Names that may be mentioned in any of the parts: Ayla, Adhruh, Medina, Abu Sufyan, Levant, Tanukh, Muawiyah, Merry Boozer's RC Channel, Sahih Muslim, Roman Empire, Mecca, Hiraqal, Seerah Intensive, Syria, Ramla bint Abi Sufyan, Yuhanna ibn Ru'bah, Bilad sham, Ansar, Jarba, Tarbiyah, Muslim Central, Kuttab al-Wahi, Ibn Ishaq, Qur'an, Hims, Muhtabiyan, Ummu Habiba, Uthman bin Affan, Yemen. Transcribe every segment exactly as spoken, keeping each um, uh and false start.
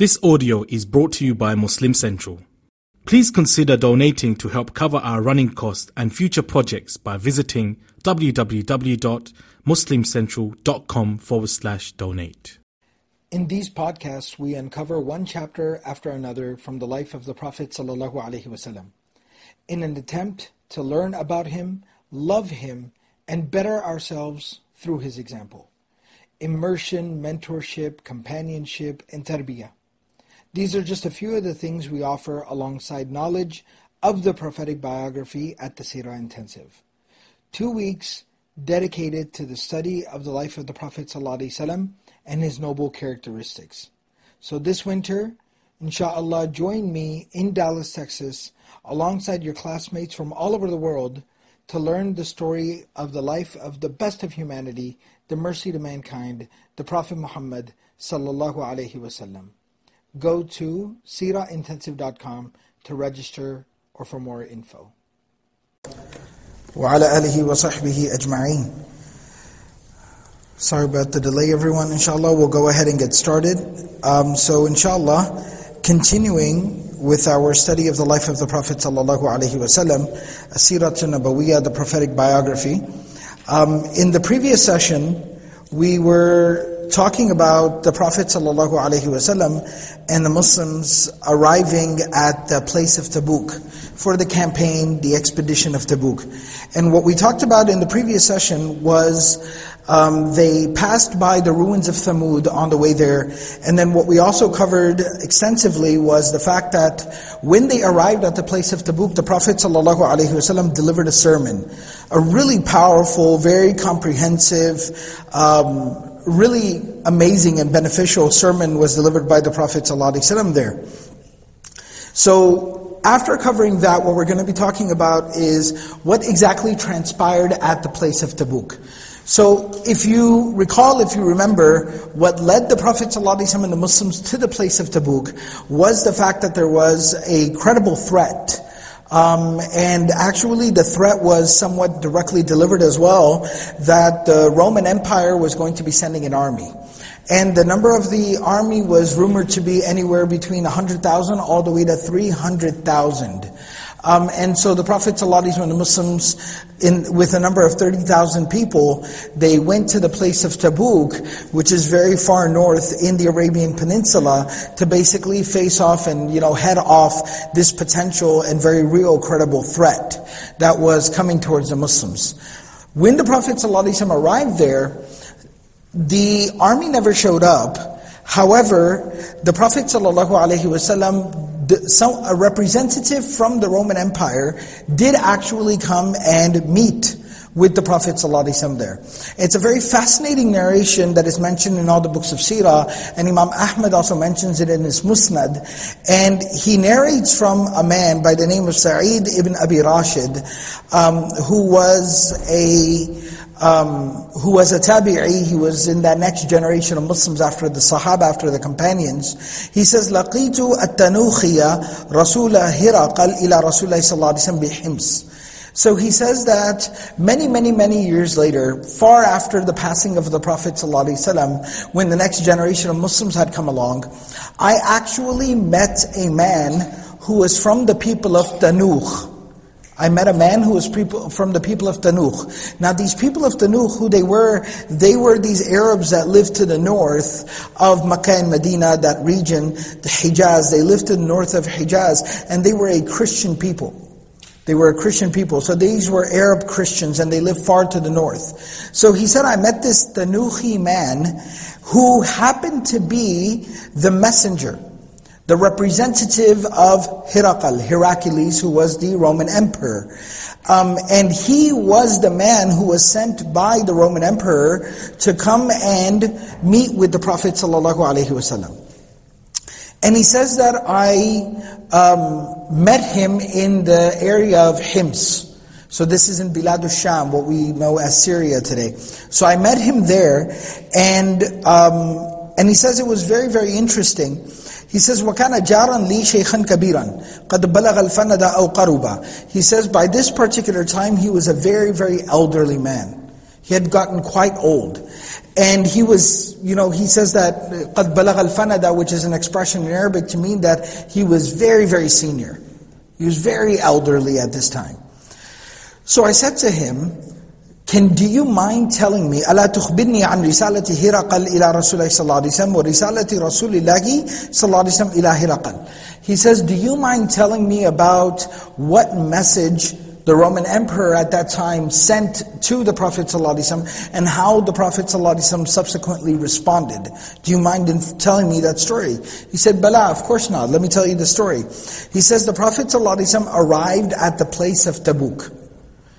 This audio is brought to you by Muslim Central. Please consider donating to help cover our running costs and future projects by visiting www.muslimcentral.com forward slash donate. In these podcasts, we uncover one chapter after another from the life of the Prophet ﷺ in an attempt to learn about him, love him, and better ourselves through his example. Immersion, mentorship, companionship, and tarbiyah. These are just a few of the things we offer alongside knowledge of the prophetic biography at the Seerah Intensive. Two weeks dedicated to the study of the life of the Prophet ﷺ and his noble characteristics. So this winter, insha'Allah, join me in Dallas, Texas, alongside your classmates from all over the world to learn the story of the life of the best of humanity, the mercy to mankind, the Prophet Muhammad sallallahu alaihi wasallam. Go to seerah intensive dot com to register or for more info. Wa ala alihi wa sahbihi ajma'in. Sorry about the delay, everyone. Inshallah, we'll go ahead and get started. Um, so inshallah, continuing with our study of the life of the Prophet sallallahu alaihi wasallam, Siratun Nabawiyah, the prophetic biography. Um, in the previous session, we were talking about the Prophet sallallahu alaihi wasallam and the Muslims arriving at the place of Tabuk for the campaign, the expedition of Tabuk. And what we talked about in the previous session was Um, they passed by the ruins of Thamud on the way there. And then what we also covered extensively was the fact that when they arrived at the place of Tabuk, the Prophet ﷺ delivered a sermon. A really powerful, very comprehensive, um, really amazing and beneficial sermon was delivered by the Prophet ﷺ there. So, after covering that, what we're going to be talking about is what exactly transpired at the place of Tabuk. So if you recall, if you remember, what led the Prophet ﷺ and the Muslims to the place of Tabuk was the fact that there was a credible threat. Um, and actually the threat was somewhat directly delivered as well, that the Roman Empire was going to be sending an army. And the number of the army was rumored to be anywhere between one hundred thousand all the way to three hundred thousand. Um, and so the Prophet ﷺ and the Muslims, in, with a number of thirty thousand people, they went to the place of Tabuk, which is very far north in the Arabian Peninsula, to basically face off and, you know, head off this potential and very real credible threat that was coming towards the Muslims. When the Prophet ﷺ arrived there, the army never showed up. However, the Prophet ﷺ, So a representative from the Roman Empire did actually come and meet with the Prophet ﷺ there. It's a very fascinating narration that is mentioned in all the books of Sirah, and Imam Ahmad also mentions it in his Musnad. And he narrates from a man by the name of Sa'id ibn Abi Rashid, um, who was a... Um, who was a tabi'i. He was in that next generation of Muslims after the Sahaba, after the companions. He says, "Laqitu at-Tanukhiya Rasula Hiraqal ila Rasulullah sallallahu alaihi wasallam bi Hims." So he says that many, many, many years later, far after the passing of the Prophet sallallahu alaihi wasallam, when the next generation of Muslims had come along, I actually met a man who was from the people of Tanukh. I met a man who was people, from the people of Tanukh. Now these people of Tanukh, who they were, they were these Arabs that lived to the north of Mecca and Medina, that region, the Hijaz. They lived to the north of Hijaz, and they were a Christian people. They were a Christian people. So these were Arab Christians, and they lived far to the north. So he said, I met this Tanukhi man who happened to be the messenger, the representative of Hiraqal, Heracles, who was the Roman emperor. Um, and he was the man who was sent by the Roman emperor to come and meet with the Prophet ﷺ. And he says that I um, met him in the area of Hims. So this is in Bilad sham, what we know as Syria today. So I met him there, and um, and he says it was very, very interesting. He says, وَكَانَ جَارًا لِي شَيْخًا كَبِيرًا قَدْ بَلَغَ الْفَنَدَ أَوْ قَرُبًا. He says, by this particular time, he was a very, very elderly man. He had gotten quite old. And he was, you know, he says that, قَدْ بَلَغَ الْفَنَدَ, which is an expression in Arabic to mean that he was very, very senior. He was very elderly at this time. So I said to him, Can do you mind telling me, أَلَا تُخْبِرْنِي عَنْ رِسَالَةِ هِرَقَلْ إِلَىٰ رَسُولَهِ صَلَّى اللَّهُ عَلَيْهِ وَسَلَّمْ وَرِسَالَةِ رَسُولِ اللَّهِ صَلَّى اللَّهُ عَلَيْهِ وَسَلَّمْ إِلَىٰ هِرَقَلْ. He says, do you mind telling me about what message the Roman Emperor at that time sent to the Prophet ﷺ and how the Prophet ﷺ subsequently responded? Do you mind in telling me that story? He said, Bala, of course not. Let me tell you the story. He says, the Prophet ﷺ arrived at the place of Tabuk.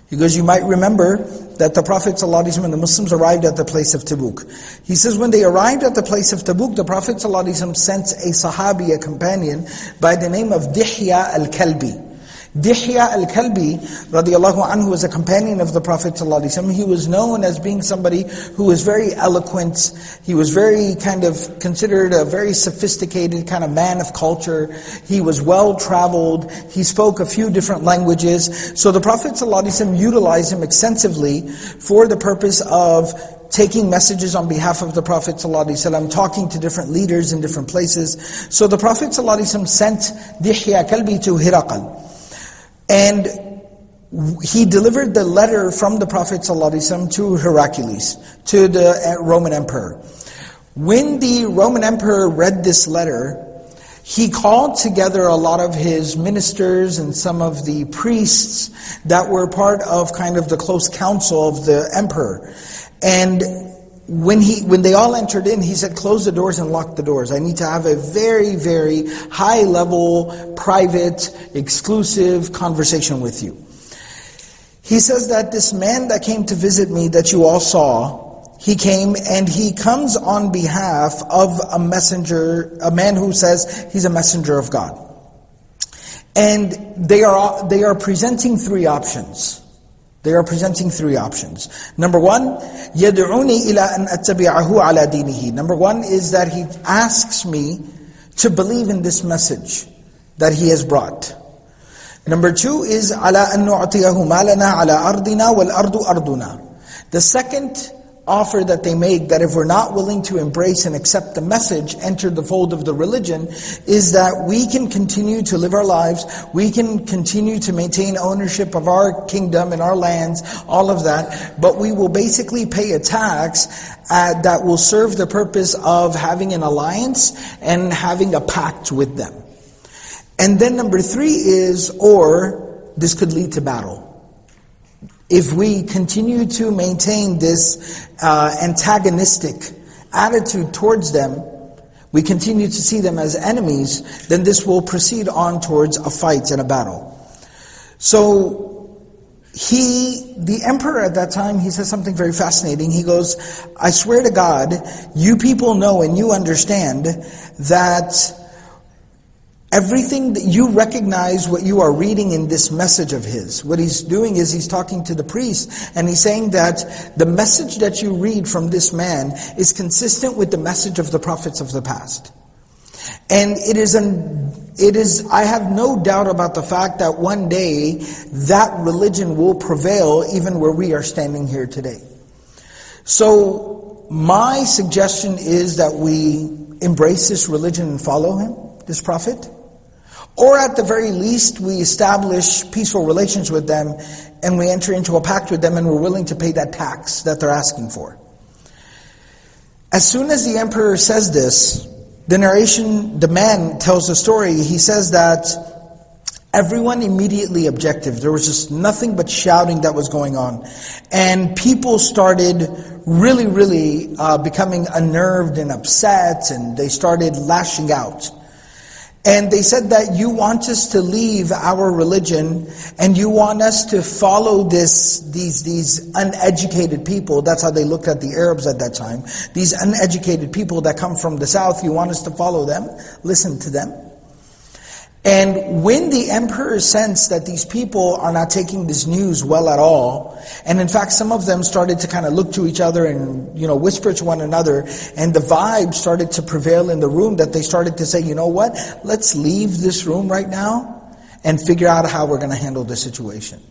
He goes, you might remember that the Prophet ﷺ and the Muslims arrived at the place of Tabuk. He says, when they arrived at the place of Tabuk, the Prophet ﷺ sent a Sahabi, a companion, by the name of Dihya Al-Kalbi. Dihya Al-Kalbi radiallahu anhu was a companion of the Prophet ﷺ. He was known as being somebody who was very eloquent. He was very kind of considered a very sophisticated kind of man of culture. He was well traveled. He spoke a few different languages. So the Prophet ﷺ utilized him extensively for the purpose of taking messages on behalf of the Prophet ﷺ, talking to different leaders in different places. So the Prophet ﷺ sent Dihya Al-Kalbi to Hiraqal. And he delivered the letter from the Prophet ﷺ to Heracles, to the Roman Emperor. When the Roman Emperor read this letter, he called together a lot of his ministers and some of the priests that were part of kind of the close council of the Emperor. And When he, when they all entered in, he said, close the doors and lock the doors. I need to have a very, very high level, private, exclusive conversation with you. He says that this man that came to visit me that you all saw, he came and he comes on behalf of a messenger, a man who says he's a messenger of God. And they are, they are presenting three options. They are presenting three options. Number one, يَدْعُونِي إِلَىٰ أَنْ أَتَّبِعَهُ عَلَىٰ دِينِهِ. Number one is that he asks me to believe in this message that he has brought. Number two is عَلَىٰ أَنْ نُعْطِيَهُ مَالَنَا عَلَىٰ أَرْضِنَا وَالْأَرْضُ أَرْضُنَا. The second offer that they make, that if we're not willing to embrace and accept the message, enter the fold of the religion, is that we can continue to live our lives, we can continue to maintain ownership of our kingdom and our lands, all of that, but we will basically pay a tax uh, that will serve the purpose of having an alliance and having a pact with them. And then number three is, or this could lead to battle. If we continue to maintain this uh, antagonistic attitude towards them, we continue to see them as enemies, then this will proceed on towards a fight and a battle. So he, the emperor at that time, he says something very fascinating. He goes, I swear to God, you people know and you understand that everything that you recognize, what you are reading in this message of his. What he's doing is he's talking to the priest and he's saying that the message that you read from this man is consistent with the message of the prophets of the past. And it is an, it is, I have no doubt about the fact that one day that religion will prevail even where we are standing here today. So my suggestion is that we embrace this religion and follow him, this prophet. Or at the very least, we establish peaceful relations with them and we enter into a pact with them and we're willing to pay that tax that they're asking for. As soon as the emperor says this, the narration, the man tells the story, he says that everyone immediately objected. There was just nothing but shouting that was going on. And people started really, really uh, becoming unnerved and upset, and they started lashing out. And they said that you want us to leave our religion and you want us to follow this, these, these uneducated people. That's how they looked at the Arabs at that time. These uneducated people that come from the south, you want us to follow them, listen to them. And when the emperor sensed that these people are not taking this news well at all, and in fact some of them started to kind of look to each other and, you know, whisper to one another, and the vibe started to prevail in the room that they started to say, you know what, let's leave this room right now and figure out how we're going to handle the situation.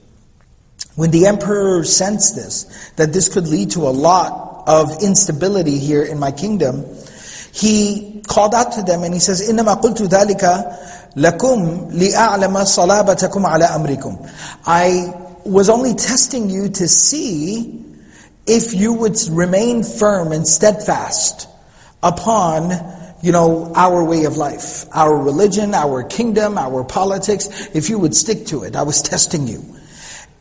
When the emperor sensed this, that this could lead to a lot of instability here in my kingdom, he called out to them and he says, إِنَّمَا قُلْتُ ذَلِكَ لَكُمْ لِأَعْلَمَ صَلَابَتَكُمْ عَلَىٰ أَمْرِكُمْ. I was only testing you to see if you would remain firm and steadfast upon, you know, our way of life, our religion, our kingdom, our politics, if you would stick to it. I was testing you.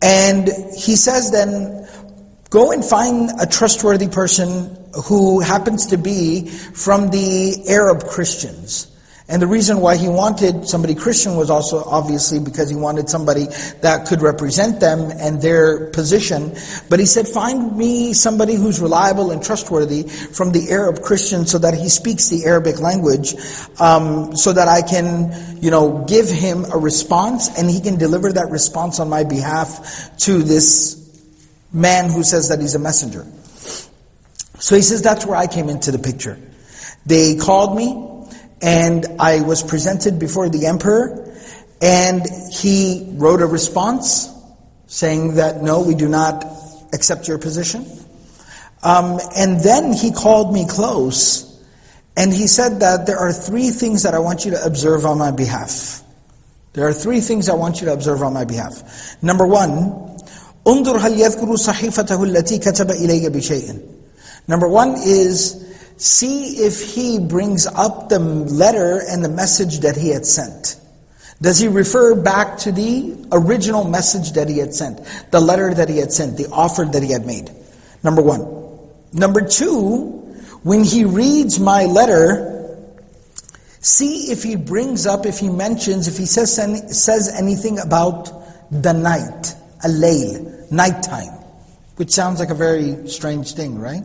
And he says then, go and find a trustworthy person who happens to be from the Arab Christians. And the reason why he wanted somebody Christian was also obviously because he wanted somebody that could represent them and their position. But he said, find me somebody who's reliable and trustworthy from the Arab Christian so that he speaks the Arabic language, um, so that I can, you know, give him a response and he can deliver that response on my behalf to this man who says that he's a messenger. So he says, that's where I came into the picture. They called me. And I was presented before the emperor, and he wrote a response saying that, no, we do not accept your position. Um, and then he called me close, and he said that there are three things that I want you to observe on my behalf. There are three things I want you to observe on my behalf. Number one, انظر هل يذكر صحيفته التي كتب إلي بشيء. Number one is, see if he brings up the letter and the message that he had sent. Does he refer back to the original message that he had sent, the letter that he had sent, the offer that he had made? Number one. Number two, when he reads my letter, see if he brings up, if he mentions, if he says, says anything about the night, al-layl, nighttime, which sounds like a very strange thing, right?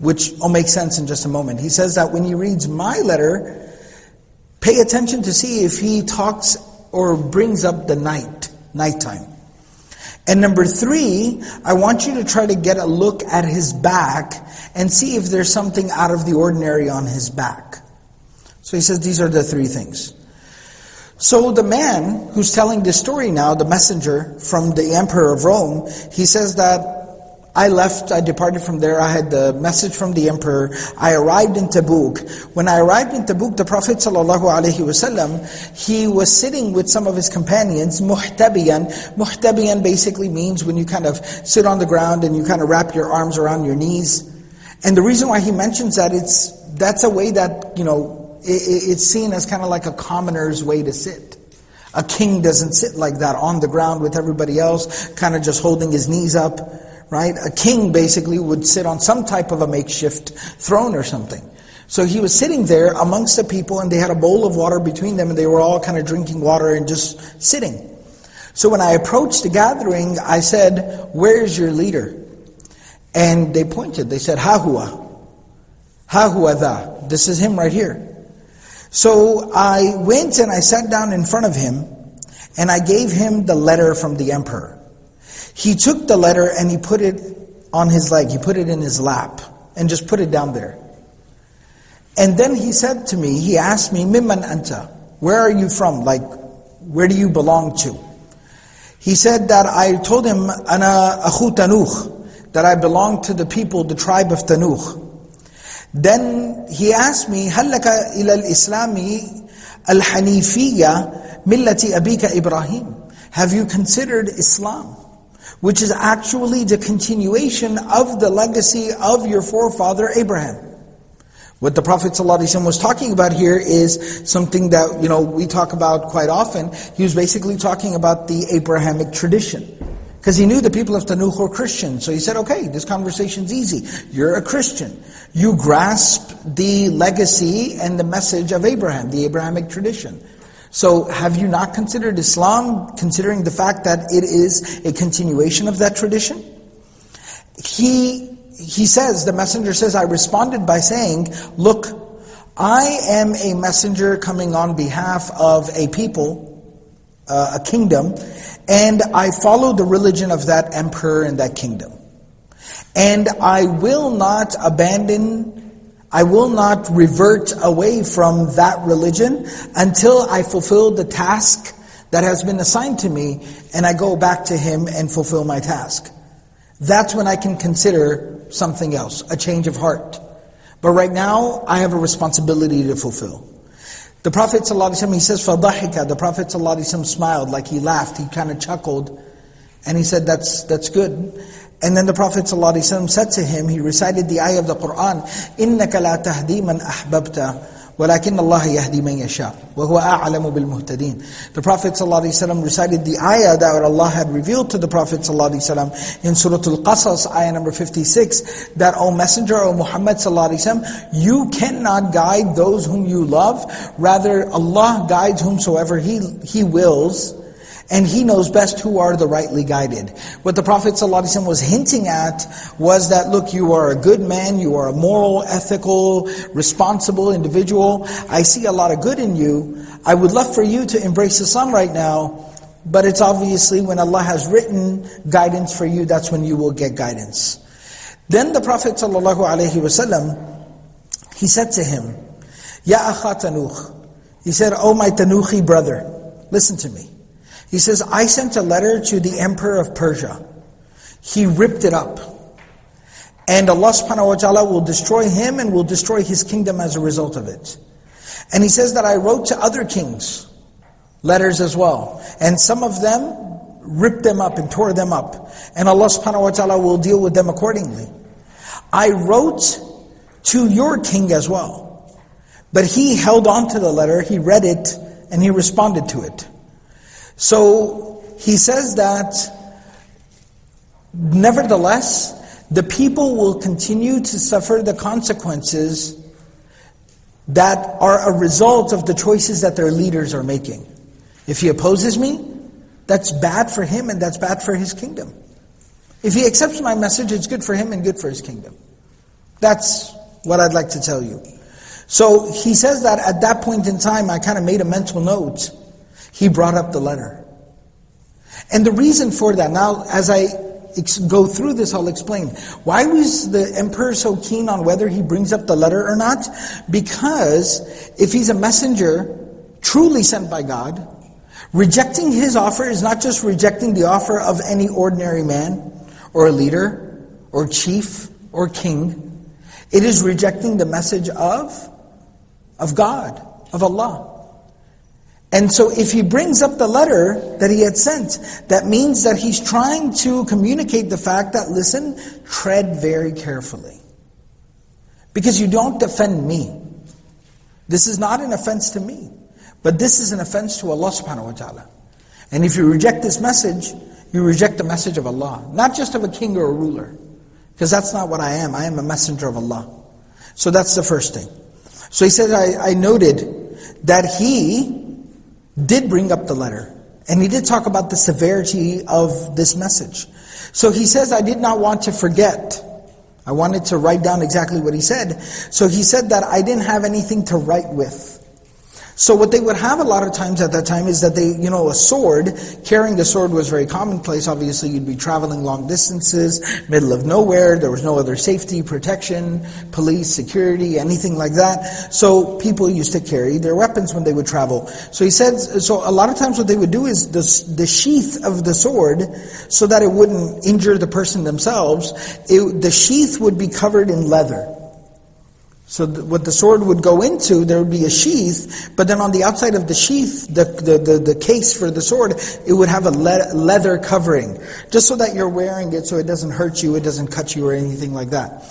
Which will make sense in just a moment. He says that when he reads my letter, pay attention to see if he talks or brings up the night, nighttime. And number three, I want you to try to get a look at his back and see if there's something out of the ordinary on his back. So he says these are the three things. So the man who's telling this story now, the messenger from the emperor of Rome, he says that I left, I departed from there, I had the message from the emperor, I arrived in Tabuk. When I arrived in Tabuk, the Prophet ﷺ, he was sitting with some of his companions, muhtabiyan. Muhtabiyan basically means when you kind of sit on the ground and you kind of wrap your arms around your knees. And the reason why he mentions that, it's that's a way that, you know, it, it's seen as kind of like a commoner's way to sit. A king doesn't sit like that on the ground with everybody else, kind of just holding his knees up. Right? A king basically would sit on some type of a makeshift throne or something. So he was sitting there amongst the people and they had a bowl of water between them and they were all kind of drinking water and just sitting. So when I approached the gathering, I said, where's your leader? And they pointed, they said, Hahua. Hahua tha. This is him right here. So I went and I sat down in front of him and I gave him the letter from the emperor. He took the letter and he put it on his leg. He put it in his lap and just put it down there. And then he said to me, he asked me, Mimman anta? Where are you from? Like, where do you belong to? He said that I told him, Ana akhu Tanukh, that I belong to the people, the tribe of Tanukh. Then he asked me, Hal laka ila al-Islami al-Hanifiyya millati abika Ibrahim? Have you considered Islam, which is actually the continuation of the legacy of your forefather Abraham? What the Prophet ﷺ was talking about here is something that, you know, we talk about quite often. He was basically talking about the Abrahamic tradition. Because he knew the people of Tanukh were Christian. So he said, okay, this conversation's easy. You're a Christian. You grasp the legacy and the message of Abraham, the Abrahamic tradition. So have you not considered Islam, considering the fact that it is a continuation of that tradition? He he says, the messenger says, I responded by saying, look, I am a messenger coming on behalf of a people, uh, a kingdom, and I follow the religion of that emperor and that kingdom. And I will not abandon I will not revert away from that religion until I fulfill the task that has been assigned to me, and I go back to him and fulfill my task. That's when I can consider something else, a change of heart. But right now, I have a responsibility to fulfill. The Prophet ﷺ, he says, فَضَحِكَ. The Prophet ﷺ smiled, like he laughed, he kind of chuckled. And he said, that's, that's good. And then the Prophet ﷺ said to him, he recited the ayah of the Qur'an, إِنَّكَ لَا تَهْدِي مَنْ أَحْبَبْتَ وَلَكِنَّ اللَّهَ يَهْدِي مَنْ يَشَاءُ وَهُوَ أَعْلَمُ بِالْمُهْتَدِينَ. The Prophet ﷺ recited the ayah that Allah had revealed to the Prophet ﷺ in Surah Al-Qasas, ayah number fifty-six, that, O Messenger, O Muhammad ﷺ, you cannot guide those whom you love, rather Allah guides whomsoever He, he wills, and He knows best who are the rightly guided. What the Prophet ﷺ was hinting at was that, look, you are a good man, you are a moral, ethical, responsible individual. I see a lot of good in you. I would love for you to embrace Islam right now, but it's obviously when Allah has written guidance for you, that's when you will get guidance. Then the Prophet ﷺ, he said to him, Ya Akha Tanukh. He said, Oh my Tanukhi brother, listen to me. He says, I sent a letter to the emperor of Persia. He ripped it up. And Allah subhanahu wa ta'ala will destroy him and will destroy his kingdom as a result of it. And he says that I wrote to other kings, letters as well. And some of them ripped them up and tore them up. And Allah subhanahu wa ta'ala will deal with them accordingly. I wrote to your king as well. But he held on to the letter, he read it, and he responded to it. So he says that, nevertheless, the people will continue to suffer the consequences that are a result of the choices that their leaders are making. If he opposes me, that's bad for him and that's bad for his kingdom. If he accepts my message, it's good for him and good for his kingdom. That's what I'd like to tell you. So he says that at that point in time, I kind of made a mental note. He brought up the letter. And the reason for that, now as I go through this, I'll explain. Why was the emperor so keen on whether he brings up the letter or not? Because if he's a messenger truly sent by God, rejecting his offer is not just rejecting the offer of any ordinary man, or a leader, or chief, or king. It is rejecting the message of, of God, of Allah. And so if he brings up the letter that he had sent, that means that he's trying to communicate the fact that, listen, tread very carefully. Because you don't defend me. This is not an offense to me. But this is an offense to Allah subhanahu wa ta'ala. And if you reject this message, you reject the message of Allah. Not just of a king or a ruler. Because that's not what I am. I am a messenger of Allah. So that's the first thing. So he said, I, I noted that he did bring up the letter. And he did talk about the severity of this message. So he says, I did not want to forget. I wanted to write down exactly what he said. So he said that I didn't have anything to write with. So what they would have a lot of times at that time is that they, you know, a sword, carrying the sword was very commonplace. Obviously, you'd be traveling long distances, middle of nowhere. There was no other safety, protection, police, security, anything like that. So people used to carry their weapons when they would travel. So he said, so a lot of times what they would do is the, the sheath of the sword, so that it wouldn't injure the person themselves, it, the sheath would be covered in leather. So what the sword would go into, there would be a sheath, but then on the outside of the sheath, the the, the, the case for the sword, it would have a le leather covering, just so that you're wearing it so it doesn't hurt you, it doesn't cut you or anything like that.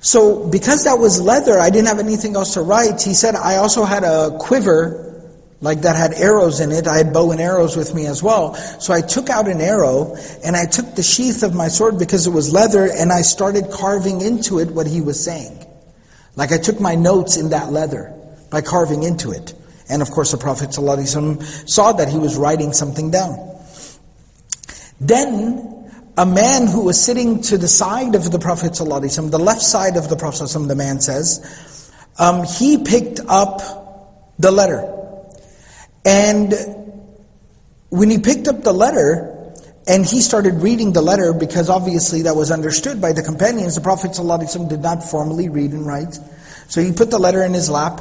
So because that was leather, I didn't have anything else to write. He said, I also had a quiver, like that had arrows in it. I had bow and arrows with me as well. So I took out an arrow, and I took the sheath of my sword because it was leather, and I started carving into it what he was saying. Like I took my notes in that leather by carving into it. And of course the Prophet ﷺ saw that he was writing something down. Then a man who was sitting to the side of the Prophet ﷺ, the left side of the Prophet ﷺ, the man says, um, he picked up the letter. And when he picked up the letter, and he started reading the letter, because obviously that was understood by the companions. The Prophet ﷺ did not formally read and write. So he put the letter in his lap.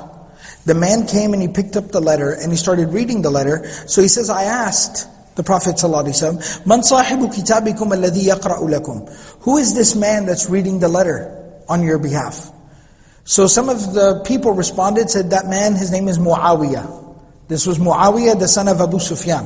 The man came and he picked up the letter and he started reading the letter. So he says, I asked the Prophet ﷺ, Man sahibu kitabikum alladhi yaqra'u lakum? Who is this man that's reading the letter on your behalf? So some of the people responded, said that man, his name is Muawiyah. This was Muawiyah, the son of Abu Sufyan.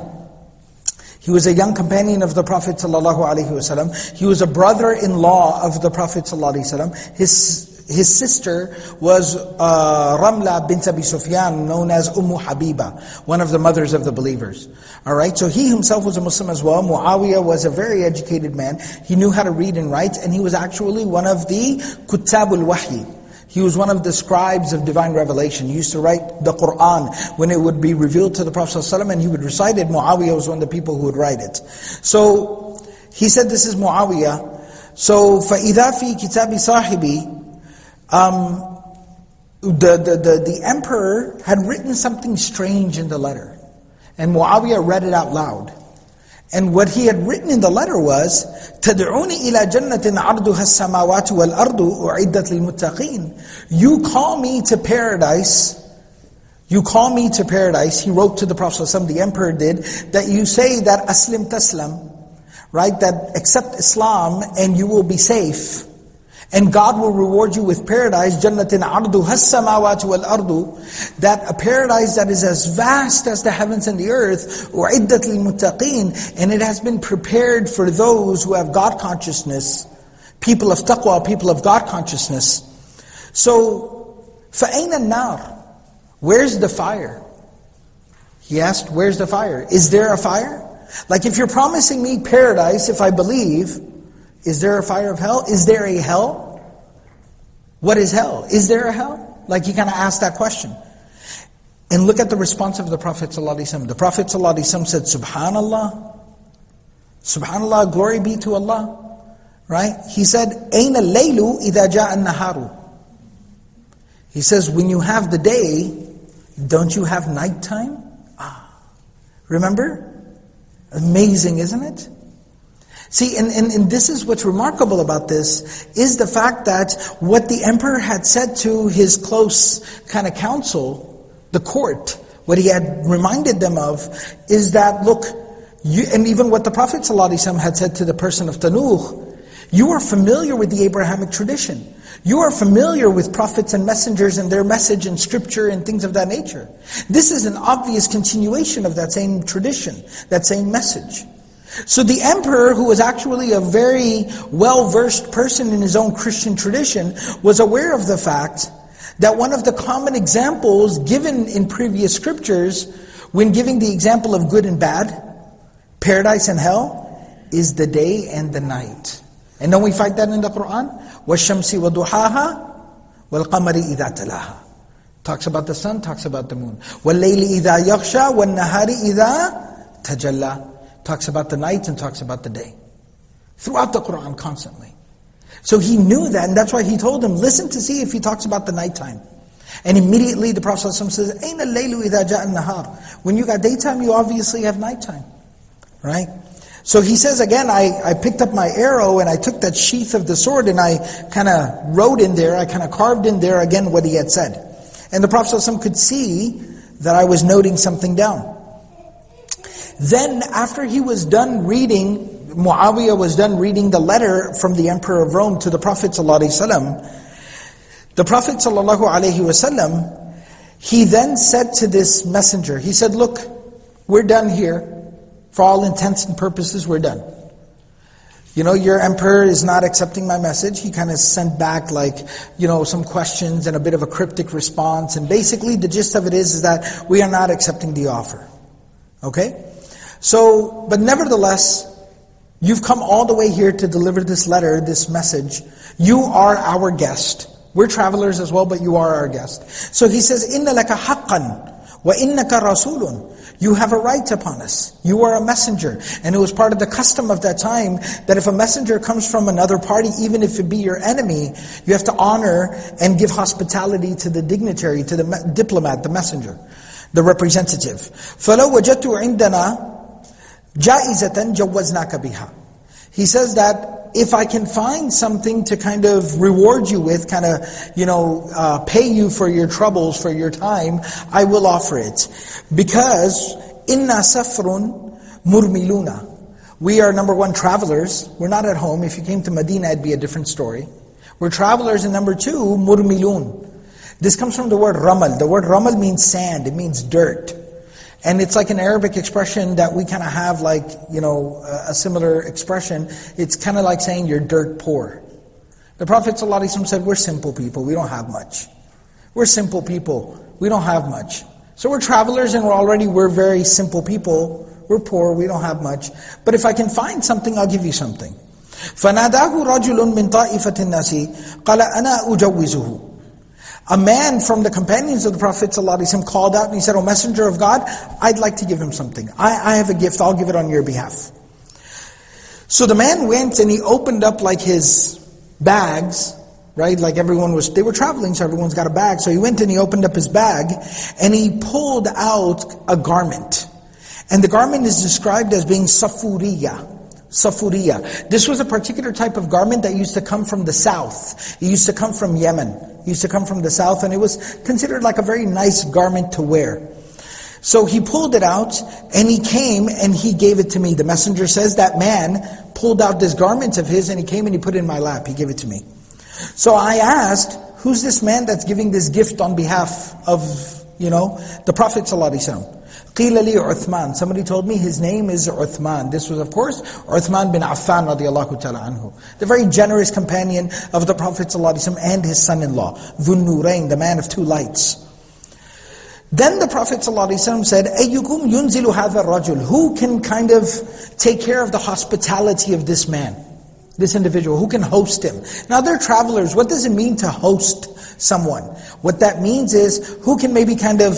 He was a young companion of the Prophet ﷺ. He was a brother-in-law of the Prophet ﷺ. His His sister was uh, Ramla bint Abi Sufyan, known as Ummu Habiba, one of the mothers of the believers. All right, so he himself was a Muslim as well. Muawiyah was a very educated man. He knew how to read and write, and he was actually one of the Kuttab al-Wahi. He was one of the scribes of divine revelation. He used to write the Qur'an when it would be revealed to the Prophet ﷺ, and he would recite it. Muawiyah was one of the people who would write it. So he said, this is Muawiyah. So, فَإِذَا فِي كِتَابِ صَاحِبِي Um, the, the, the, the emperor had written something strange in the letter. And Muawiyah read it out loud. And what he had written in the letter was, تَدْعُونِ إِلَى جَنَّةٍ عَرْضُهَا السَّمَاوَاتُ وَالْأَرْضُ أُعِدَّتْ لِلْمُتَّقِينَ. You call me to paradise. You call me to paradise. He wrote to the Prophet ﷺ, the emperor did, that you say that Aslim Taslam, right? That accept Islam and you will be safe. And God will reward you with paradise, Jannatin arduha as-samawati wal-ardu, that a paradise that is as vast as the heavens and the earth, u'iddat lil-muttaqin, and it has been prepared for those who have God consciousness, people of taqwa, people of God consciousness. So, fa'ayna an-nar? Where's the fire? He asked, where's the fire? Is there a fire? Like if you're promising me paradise, if I believe, is there a fire of hell? Is there a hell? What is hell? Is there a hell? Like he kind of asked that question. And look at the response of the Prophet ﷺ. The Prophet ﷺ said, Subhanallah. Subhanallah, glory be to Allah. Right? He said, Aina al-laylu idha ja'a an-naharu. He says, when you have the day, don't you have nighttime? Ah. Remember? Amazing, isn't it? See, and, and, and this is what's remarkable about this, is the fact that what the emperor had said to his close kind of council, the court, what he had reminded them of, is that, look, you, and even what the Prophet ﷺ had said to the person of Tanukh, you are familiar with the Abrahamic tradition. You are familiar with prophets and messengers and their message and scripture and things of that nature. This is an obvious continuation of that same tradition, that same message. So the emperor, who was actually a very well-versed person in his own Christian tradition, was aware of the fact that one of the common examples given in previous scriptures, when giving the example of good and bad, paradise and hell, is the day and the night. And don't we find that in the Qur'an? وَالشَّمْسِ وَضُحَاهَا وَالْقَمَرِ إِذَا تَلَاهَا. Talks about the sun, talks about the moon. وَاللَّيْلِ إِذَا يَغْشَى وَالنَّهَارِ إِذَا تَجَلَّى. Talks about the night and talks about the day. Throughout the Qur'an constantly. So he knew that, and that's why he told him, listen to see if he talks about the nighttime. And immediately the Prophet ﷺ says, Aina al-laylu idha ja'a an-nahar. When you got daytime, you obviously have nighttime. Right? So he says again, I, I picked up my arrow and I took that sheath of the sword and I kind of wrote in there, I kind of carved in there again what he had said. And the Prophet ﷺ could see that I was noting something down. Then after he was done reading, Muawiyah was done reading the letter from the emperor of Rome to the Prophet ﷺ. The Prophet ﷺ, he then said to this messenger, he said, look, we're done here. For all intents and purposes, we're done. You know, your emperor is not accepting my message. He kind of sent back like, you know, some questions and a bit of a cryptic response. And basically the gist of it is, is that we are not accepting the offer. Okay? So, but nevertheless, you've come all the way here to deliver this letter, this message. You are our guest. We're travelers as well, but you are our guest. So he says, إِنَّ لَكَ حَقًّا وَإِنَّكَ رَسُولٌ. You have a right upon us. You are a messenger. And it was part of the custom of that time that if a messenger comes from another party, even if it be your enemy, you have to honor and give hospitality to the dignitary, to the diplomat, the messenger, the representative. فَلَوْ وَجَدْتُ عِنْدَنَا جَائِزَةً جَوَّزْنَاكَ بِهَا. He says that if I can find something to kind of reward you with, kind of, you know, uh, pay you for your troubles, for your time, I will offer it. Because, inna safrun murmiluna. We are, number one, travelers. We're not at home. If you came to Medina, it'd be a different story. We're travelers. And number two, murmilun. This comes from the word ramal. The word ramal means sand. It means dirt. And it's like an Arabic expression that we kind of have, like, you know, a similar expression. It's kind of like saying you're dirt poor. The Prophet ﷺ said, we're simple people. We don't have much. We're simple people. We don't have much. So we're travelers, and we're already, we're very simple people. We're poor. We don't have much. But if I can find something, I'll give you something. فَنَادَاهُ رَجُلٌ مِّن طَائِفَةِ النَّاسِ قَالَ أَنَا أُجَوِّزُهُ. A man from the companions of the Prophet ﷺ called out and he said, O Messenger of God, I'd like to give him something. I, I have a gift, I'll give it on your behalf. So the man went and he opened up like his bags, right? Like everyone was, they were traveling, so everyone's got a bag. So he went and he opened up his bag and he pulled out a garment. And the garment is described as being safuriyah. Safuriyah. This was a particular type of garment that used to come from the south. It used to come from Yemen. It used to come from the south, and it was considered like a very nice garment to wear. So he pulled it out, and he came, and he gave it to me. The messenger says that man pulled out this garment of his, and he came and he put it in my lap. He gave it to me. So I asked, who's this man that's giving this gift on behalf of, you know, the Prophet sallallahu alaihi wasallam? قِيلَ لِي عُثْمَانَ. Somebody told me his name is Uthman. This was, of course, Uthman bin Affan radiyallahu ta'ala anhu. The very generous companion of the Prophet ﷺ and his son-in-law, ذُو النُّورَيْن, the man of two lights. Then the Prophet ﷺ said, أَيُّكُمْ يُنْزِلُ هَذَا الرَّجُلُ. Who can kind of take care of the hospitality of this man, this individual? Who can host him? Now they're travelers. What does it mean to host someone? What that means is, who can maybe kind of,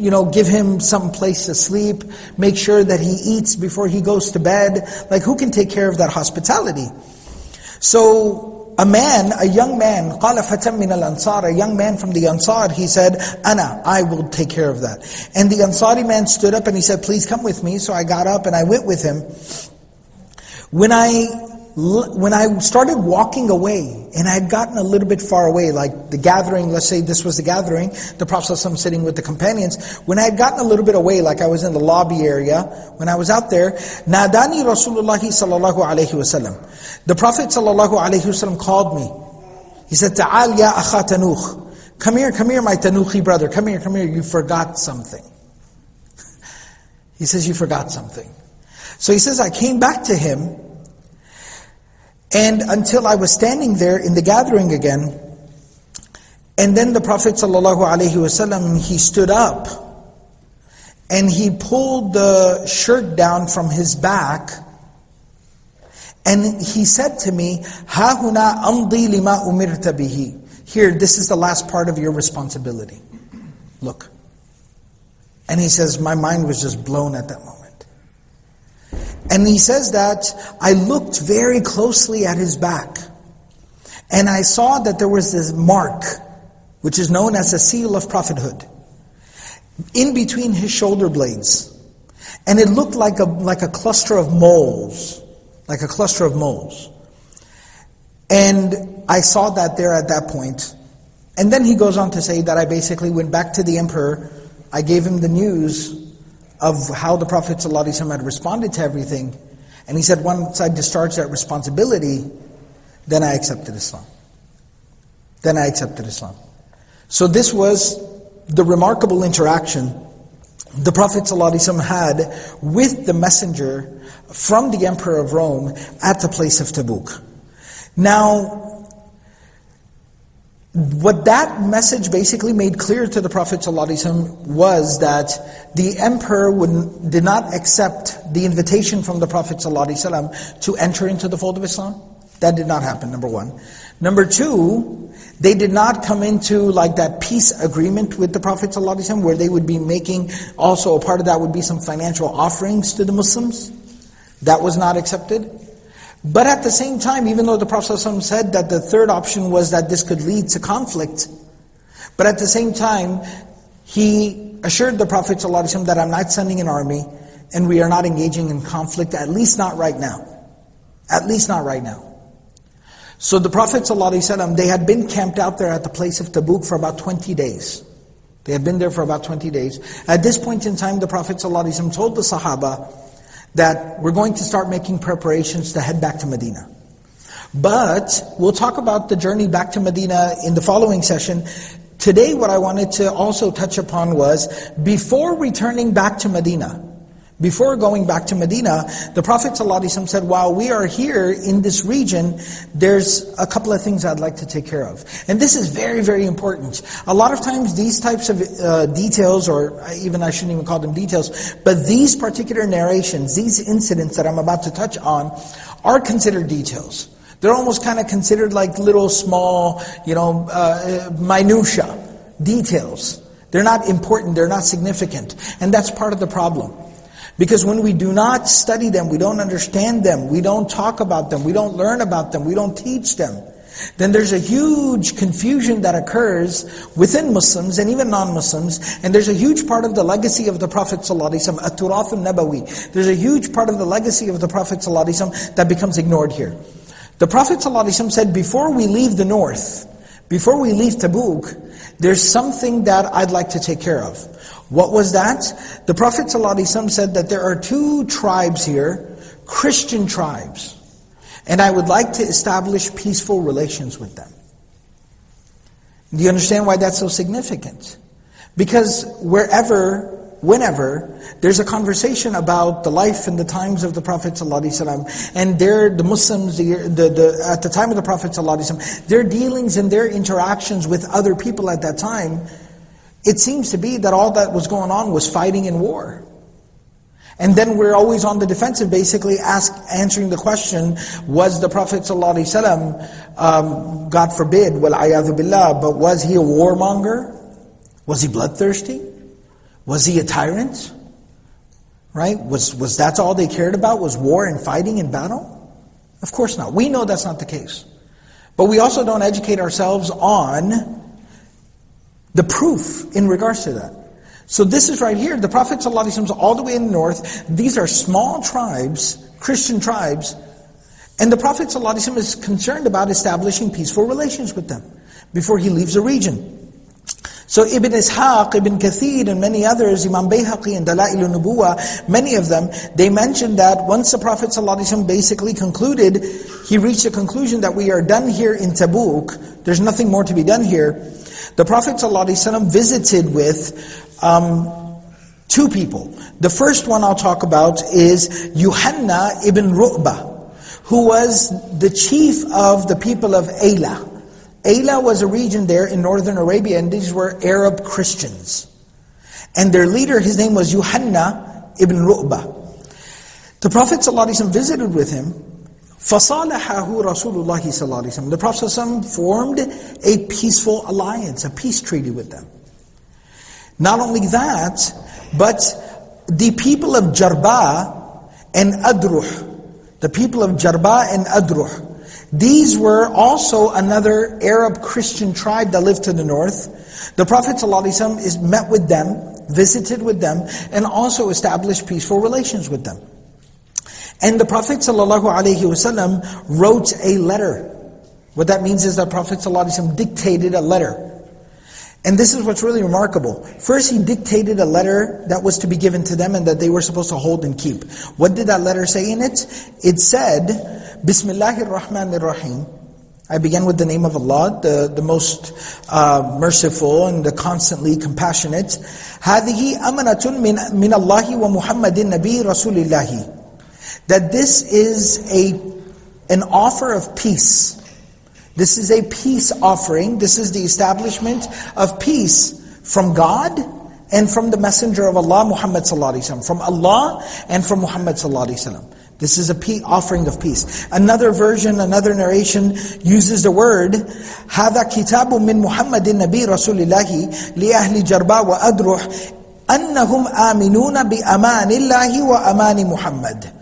you know, give him some place to sleep, make sure that he eats before he goes to bed, like who can take care of that hospitality? So a man, a young man, قَالَ فَتَمْ مِنَ الْأَنصَارِ, a young man from the Ansar, he said, أَنَا, I will take care of that. And the Ansari man stood up and he said, please come with me. So I got up and I went with him. When I When I started walking away, and I had gotten a little bit far away, like the gathering, let's say this was the gathering, the Prophet ﷺ sitting with the companions. When I had gotten a little bit away, like I was in the lobby area, when I was out there, Nadani Rasulullah sallallahu alayhi wa sallam. The Prophet sallallahu alayhi wa sallam called me. He said, Ta'al ya akha Tanukh. Come here, come here, my Tanukhi brother. Come here, come here, you forgot something. He says, you forgot something. So he says, I came back to him, and until I was standing there in the gathering again, and then the Prophet ﷺ, he stood up and he pulled the shirt down from his back and he said to me, "Ha huna amdi lima umirta bihi." Here, this is the last part of your responsibility. Look. And he says, my mind was just blown at that moment. And he says that I looked very closely at his back and I saw that there was this mark, which is known as the seal of prophethood, in between his shoulder blades. And it looked like a, like a cluster of moles, like a cluster of moles. And I saw that there at that point. And then he goes on to say that I basically went back to the emperor. I gave him the news of how the Prophet ﷺ had responded to everything. And he said, once I discharged that responsibility, then I accepted Islam. Then I accepted Islam. So this was the remarkable interaction the Prophet ﷺ had with the messenger from the Emperor of Rome at the place of Tabuk. Now, what that message basically made clear to the Prophet ﷺ was that the emperor would, did not accept the invitation from the Prophet ﷺ to enter into the fold of Islam. That did not happen, number one. Number two, they did not come into like that peace agreement with the Prophet ﷺ where they would be making, also a part of that would be some financial offerings to the Muslims. That was not accepted. But at the same time, even though the Prophet ﷺ said that the third option was that this could lead to conflict, but at the same time, he assured the Prophet ﷺ that I'm not sending an army and we are not engaging in conflict, at least not right now. At least not right now. So the Prophet ﷺ, they had been camped out there at the place of Tabuk for about twenty days. They had been there for about twenty days. At this point in time, the Prophet ﷺ told the Sahaba that we're going to start making preparations to head back to Medina. But we'll talk about the journey back to Medina in the following session. Today, what I wanted to also touch upon was, before returning back to Medina, before going back to Medina, the Prophet ﷺ said, while we are here in this region, there's a couple of things I'd like to take care of. And this is very, very important. A lot of times these types of uh, details, or even I shouldn't even call them details, but these particular narrations, these incidents that I'm about to touch on, are considered details. They're almost kind of considered like little small, you know, uh, minutia, details. They're not important, they're not significant. And that's part of the problem. Because when we do not study them, we don't understand them, we don't talk about them, we don't learn about them, we don't teach them, then there's a huge confusion that occurs within Muslims and even non-Muslims. And there's a huge part of the legacy of the Prophet ﷺ, At-Turath al-Nabawi. There's a huge part of the legacy of the Prophet ﷺ that becomes ignored here. The Prophet ﷺ said, before we leave the north, before we leave Tabuk, there's something that I'd like to take care of. What was that? The Prophet ﷺ said that there are two tribes here, Christian tribes, and I would like to establish peaceful relations with them. Do you understand why that's so significant? Because wherever, whenever, there's a conversation about the life and the times of the Prophet ﷺ, and their, the Muslims the, the, the, at the time of the Prophet ﷺ, their dealings and their interactions with other people at that time, it seems to be that all that was going on was fighting and war. And then we're always on the defensive, basically ask, answering the question, was the Prophet ﷺ, um, God forbid, wal-'iyadhu billah, but was he a warmonger? Was he bloodthirsty? Was he a tyrant? Right? Was, was that all they cared about? Was war and fighting and battle? Of course not. We know that's not the case. But we also don't educate ourselves on the proof in regards to that. So this is right here. The Prophet ﷺ is all the way in the north. These are small tribes, Christian tribes. And the Prophet ﷺ is concerned about establishing peaceful relations with them before he leaves the region. So Ibn Ishaq, Ibn Kathir and many others, Imam Bayhaqi and Dalail al-Nubuwah, many of them, they mentioned that once the Prophet ﷺ basically concluded, he reached the conclusion that we are done here in Tabuk, there's nothing more to be done here. The Prophet ﷺ visited with um, two people. The first one I'll talk about is Yuhanna ibn Ru'bah, who was the chief of the people of Ayla. Ayla was a region there in northern Arabia, and these were Arab Christians. And their leader, his name was Yuhanna ibn Ru'bah. The Prophet ﷺ visited with him. فَصَالَحَهُ رَسُولُ اللَّهِ صَلَّى اللَّهُ عَلَيْهِ وَسَلَّمَ. The Prophet ﷺ formed a peaceful alliance, a peace treaty with them. Not only that, but the people of Jarba and Adhruh, the people of Jarba and Adhruh, these were also another Arab Christian tribe that lived to the north. The Prophet ﷺ is met with them, visited with them, and also established peaceful relations with them. And the Prophet ﷺ wrote a letter. What that means is that Prophet ﷺ dictated a letter. And this is what's really remarkable. First, he dictated a letter that was to be given to them and that they were supposed to hold and keep. What did that letter say in it? It said, Bismillahir Rahmanir Rahim. I begin with the name of Allah, the, the most uh, merciful and the constantly compassionate. هَذِهِ أَمَنَةٌ مِّنَ اللَّهِ وَمُحَمَّدٍ نَبِيِّ رَسُولِ اللَّهِ. That this is a an offer of peace. This is a peace offering. This is the establishment of peace from God and from the Messenger of Allah, Muhammad sallallahu alaihi wasallam. From Allah and from Muhammad sallallahu alaihi wasallam. This is a offering of peace. Another version, another narration uses the word هذا كتاب من محمد النبي رسول الله لأهل جربا وأدرح أنهم آمنون بأمان الله وأمان محمد.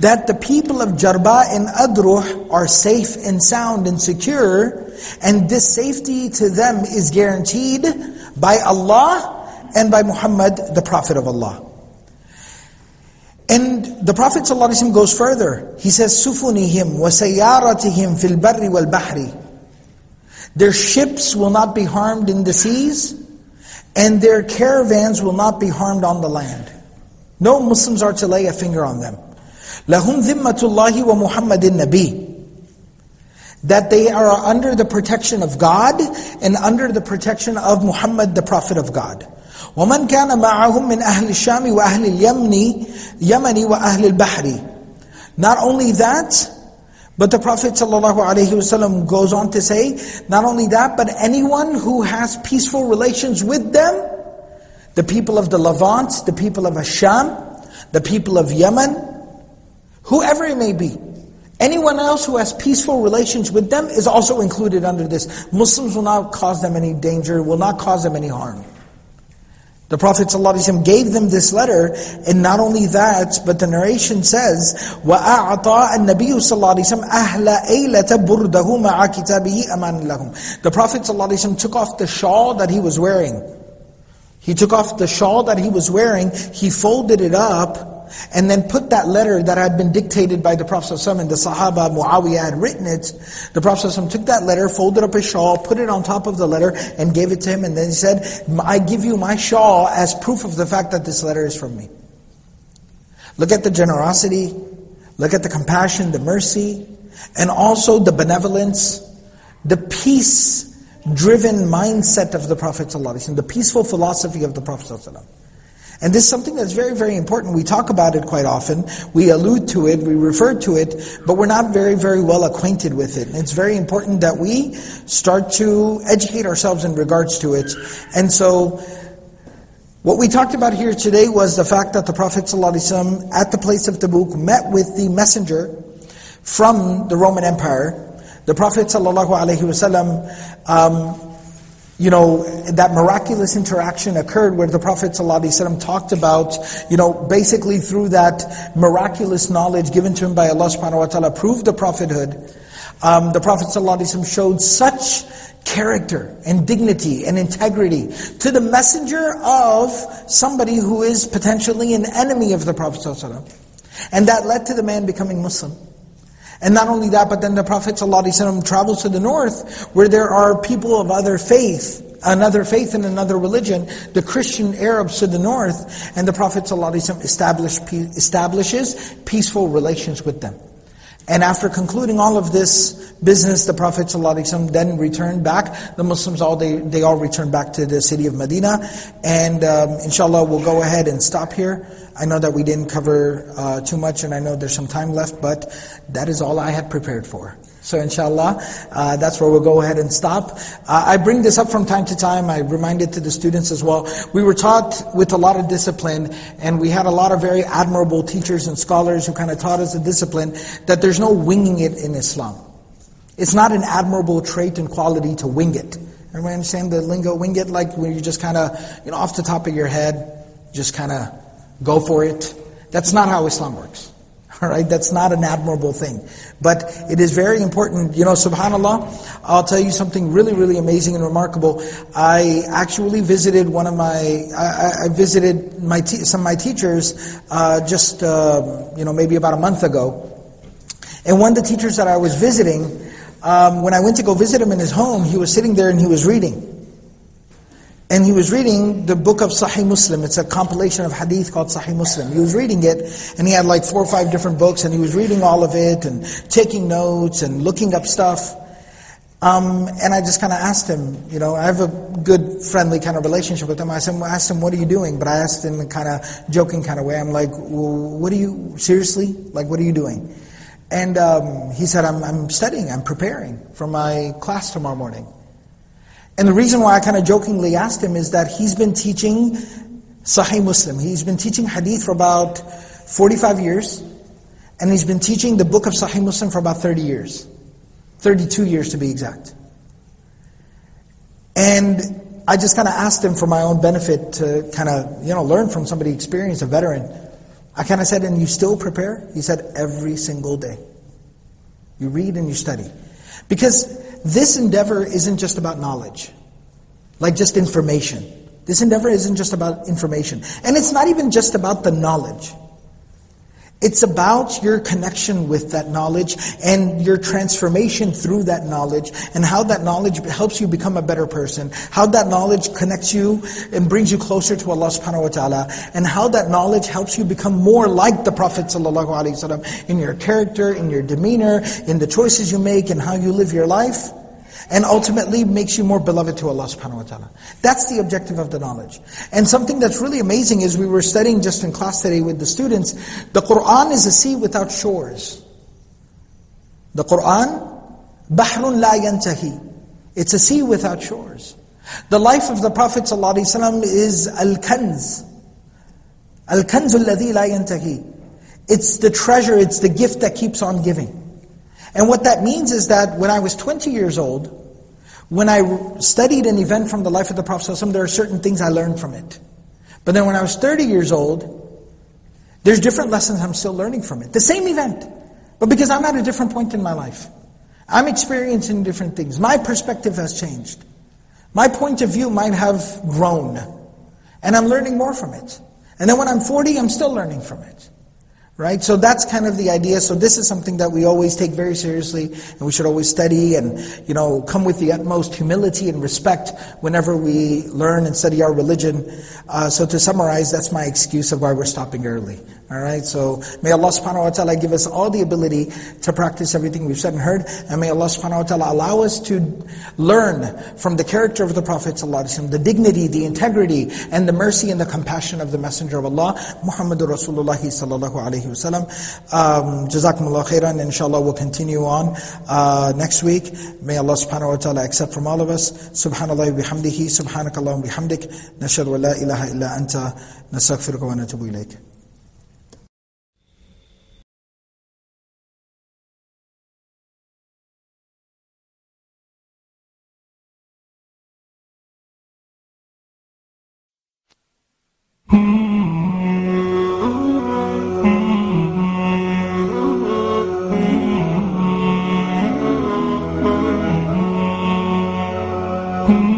That the people of Jarba and Adruh are safe and sound and secure, and this safety to them is guaranteed by Allah and by Muhammad, the Prophet of Allah. And the Prophet ﷺ goes further. He says, "Sufunihim wa sayyaratihim fil barri wal bahri." Their ships will not be harmed in the seas, and their caravans will not be harmed on the land. No Muslims are to lay a finger on them. لَهُمْ ذِمَّةُ اللَّهِ وَمُحَمَّدٍ النَّبِيِّ. That they are under the protection of God and under the protection of Muhammad, the Prophet of God. وَمَنْ كَانَ مَعَهُمْ مِنْ أَهْلِ الشَّامِ وَأَهْلِ الْيَمْنِ يَمَنِ وَأَهْلِ الْبَحْرِ. Not only that, but the Prophet ﷺ goes on to say, not only that, but anyone who has peaceful relations with them, the people of the Levant, the people of Sham, the people of Yemen, whoever it may be, anyone else who has peaceful relations with them is also included under this. Muslims will not cause them any danger, will not cause them any harm. The Prophet ﷺ gave them this letter, and not only that, but the narration says, وَأَعْطَى النَّبِيُّ صَلَّى اللَّهُ عَلَيْهِ وَسَلَّمَ أَهْلَ أَيْلَةَ بُرْدَهُ مَعَ كِتَابِهِ أَمَانٍ لَهُمْ. The Prophet ﷺ took off the shawl that he was wearing. He took off the shawl that he was wearing, he folded it up, and then put that letter that had been dictated by the Prophet ﷺ, and the Sahaba, Muawiyah had written it. The Prophet ﷺ took that letter, folded up his shawl, put it on top of the letter, and gave it to him, and then he said, I give you my shawl as proof of the fact that this letter is from me. Look at the generosity, look at the compassion, the mercy, and also the benevolence, the peace-driven mindset of the Prophet ﷺ, the peaceful philosophy of the Prophet ﷺ. And this is something that's very, very important. We talk about it quite often. We allude to it, we refer to it, but we're not very, very well acquainted with it. And it's very important that we start to educate ourselves in regards to it. And so, what we talked about here today was the fact that the Prophet ﷺ, at the place of Tabuk, met with the messenger from the Roman Empire. The Prophet ﷺ, um, you know, that miraculous interaction occurred where the Prophet ﷺ talked about, you know, basically through that miraculous knowledge given to him by Allah subhanahu wa ta'ala, proved the prophethood. Um, the Prophet ﷺ showed such character and dignity and integrity to the messenger of somebody who is potentially an enemy of the Prophet ﷺ. And that led to the man becoming Muslim. And not only that, but then the Prophet ﷺ travels to the north where there are people of other faith, another faith and another religion, the Christian Arabs to the north, and the Prophet ﷺ establish, establishes peaceful relations with them. And after concluding all of this business, the Prophet ﷺ then returned back. The Muslims, all they, they all returned back to the city of Medina. And um, inshallah, we'll go ahead and stop here. I know that we didn't cover uh, too much, and I know there's some time left, but that is all I had prepared for. So inshallah, uh, that's where we'll go ahead and stop. Uh, I bring this up from time to time. I remind it to the students as well. We were taught with a lot of discipline, and we had a lot of very admirable teachers and scholars who kind of taught us the discipline that there's no winging it in Islam. It's not an admirable trait and quality to wing it. Everybody understand the lingo, wing it? Like when you just kind of, you know, off the top of your head, just kind of go for it. That's not how Islam works. All right, that's not an admirable thing. But it is very important. You know, subhanAllah, I'll tell you something really, really amazing and remarkable. I actually visited one of my, I, I visited my te some of my teachers uh, just, uh, you know, maybe about a month ago. And one of the teachers that I was visiting, um, when I went to go visit him in his home, he was sitting there and he was reading. And he was reading the book of Sahih Muslim. It's a compilation of hadith called Sahih Muslim. He was reading it, and he had like four or five different books, and he was reading all of it, and taking notes, and looking up stuff. Um, and I just kind of asked him, you know, I have a good, friendly kind of relationship with him. I asked him, what are you doing? But I asked him in a kind of joking kind of way. I'm like, well, what are you, seriously? Like, what are you doing? And um, he said, I'm, I'm studying, I'm preparing for my class tomorrow morning. And the reason why I kind of jokingly asked him is that he's been teaching Sahih Muslim. He's been teaching hadith for about forty-five years. And he's been teaching the book of Sahih Muslim for about thirty years. thirty-two years to be exact. And I just kind of asked him for my own benefit to kind of, you know, learn from somebody experienced, a veteran. I kind of said, and you still prepare? He said, every single day. You read and you study. Because this endeavor isn't just about knowledge, like just information. This endeavor isn't just about information. And it's not even just about the knowledge. It's about your connection with that knowledge and your transformation through that knowledge, and how that knowledge helps you become a better person, how that knowledge connects you and brings you closer to Allah subhanahu wa ta'ala, and how that knowledge helps you become more like the Prophet sallallahu alaihi wasallam in your character, in your demeanor, in the choices you make, and how you live your life, and ultimately makes you more beloved to Allah subhanahu wa ta'ala. That's the objective of the knowledge. And something that's really amazing is we were studying just in class today with the students, the Qur'an is a sea without shores. The Qur'an, bahrun la yantahi. It's a sea without shores. The life of the Prophet ﷺ is al-kanz. Al-kanz alladhi la yantahi. It's the treasure, it's the gift that keeps on giving. And what that means is that when I was twenty years old, when I studied an event from the life of the Prophet ﷺ, there are certain things I learned from it. But then when I was thirty years old, there's different lessons I'm still learning from it. The same event, but because I'm at a different point in my life. I'm experiencing different things. My perspective has changed. My point of view might have grown. And I'm learning more from it. And then when I'm forty, I'm still learning from it. Right? So that's kind of the idea. So this is something that we always take very seriously, and we should always study and, you know, come with the utmost humility and respect whenever we learn and study our religion. Uh, so to summarize, that's my excuse of why we're stopping early. All right? So may Allah subhanahu wa ta'ala give us all the ability to practice everything we've said and heard, and may Allah subhanahu wa ta'ala allow us to learn from the character of the Prophet sallallahu alaihi wasallam, the dignity, the integrity, and the mercy and the compassion of the Messenger of Allah, Muhammadur Rasulullah sallallahu alaihi wasallam. Um, Jazakumullah khairan. Inshallah we'll continue on uh, next week. May Allah subhanahu wa ta'ala accept from all of us. Subhanallah wa bihamdihi, subhanakallah wa bihamdik, nashhadu an la ilaha illa anta, nastaghfiruka wa natubu ilayk. Mm-hmm.